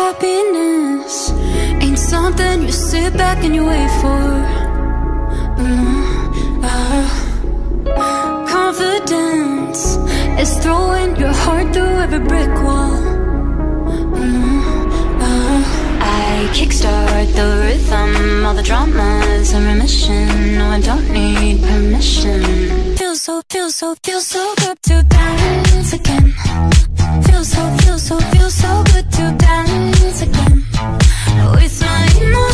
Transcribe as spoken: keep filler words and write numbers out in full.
happiness ain't something you sit back and you wait for. Mm, uh, confidence is throwing your heart through every brick wall. Mm, uh, I kickstart the rhythm, all the drama's in remission. No, I don't need permission. Feel so, feel so, feel so good to dance again. Feel so, feel so, feel so good to dance again with my emotions.